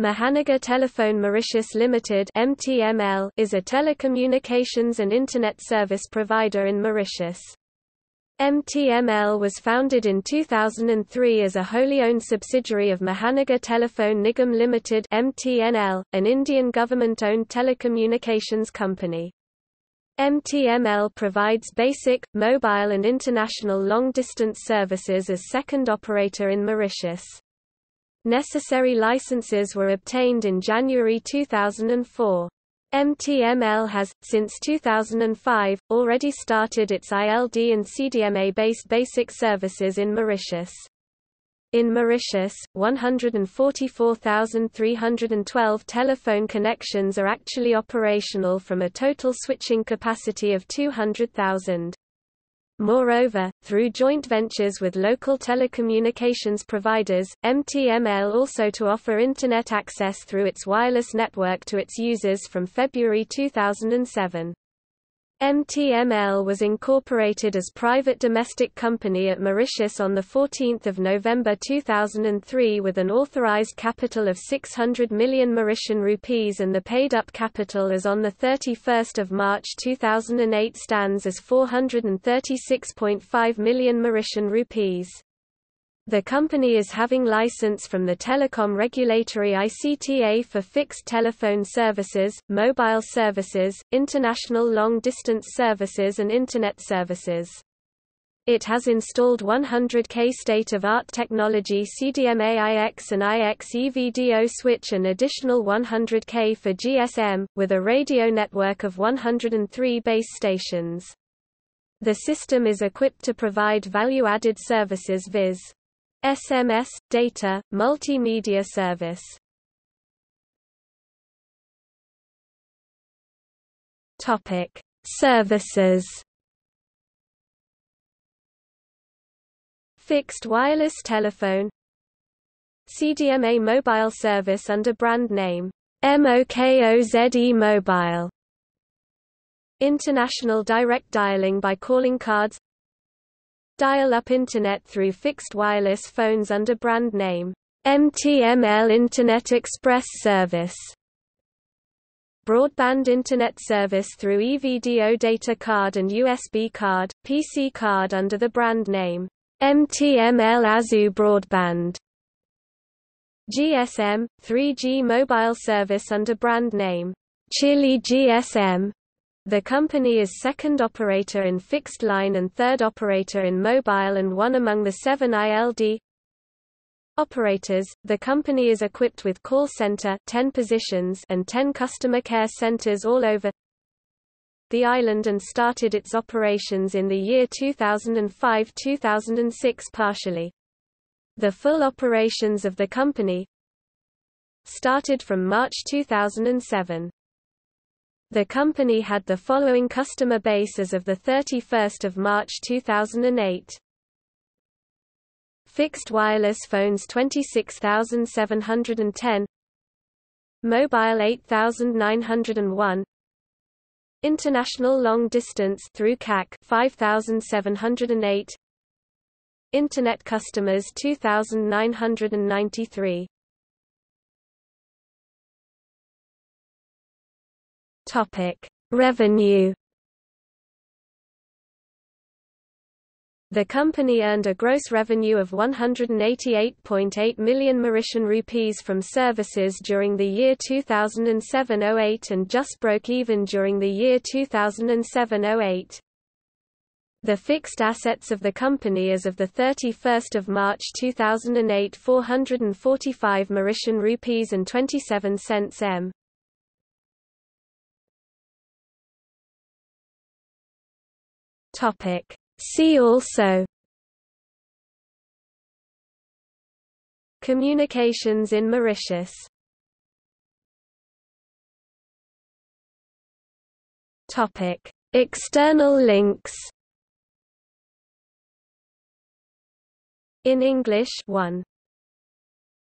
Mahanagar Telephone Mauritius Limited (MTML) is a telecommunications and internet service provider in Mauritius. MTML was founded in 2003 as a wholly owned subsidiary of Mahanagar Telephone Nigam Limited (MTNL), an Indian government-owned telecommunications company. MTML provides basic, mobile and international long-distance services as second operator in Mauritius. Necessary licenses were obtained in January 2004. MTML has, since 2005, already started its ILD and CDMA-based basic services in Mauritius. In Mauritius, 144,312 telephone connections are actually operational from a total switching capacity of 200,000. Moreover, through joint ventures with local telecommunications providers, MTML also to offer Internet access through its wireless network to its users from February 2007. MTML was incorporated as private domestic company at Mauritius on 14 November 2003 with an authorized capital of 600 million Mauritian rupees, and the paid-up capital as on 31 March 2008 stands as 436.5 million Mauritian rupees. The company is having license from the telecom regulatory ICTA for fixed telephone services, mobile services, international long-distance services and Internet services. It has installed 100K state-of-art technology CDMA IX and IX-EVDO switch and additional 100K for GSM, with a radio network of 103 base stations. The system is equipped to provide value-added services viz. SMS, data, multimedia service. Topic: Services. Fixed wireless telephone, CDMA mobile service under brand name MOKOZE Mobile, international direct dialing by calling cards, dial-up Internet through fixed wireless phones under brand name MTML Internet Express Service, broadband Internet service through EVDO data card and USB card, PC card under the brand name MTML Azu Broadband, GSM, 3G mobile service under brand name Chili GSM. The company is second operator in fixed line and third operator in mobile and one among the 7 ILD operators. The company is equipped with call center, 10 positions and 10 customer care centers all over the island, and started its operations in the year 2005-2006 partially. The full operations of the company started from March 2007. The company had the following customer base as of 31 March 2008. Fixed wireless phones 26,710, mobile 8,901, international long distance through CAC 5,708, Internet customers 2,993. Revenue. The company earned a gross revenue of 188.8 million Mauritian rupees from services during the year 2007-08 and just broke even during the year 2007-08. The fixed assets of the company as of 31 March 2008 445 Mauritian rupees and 27 cents m. See also: Communications in Mauritius. External links. In English 1.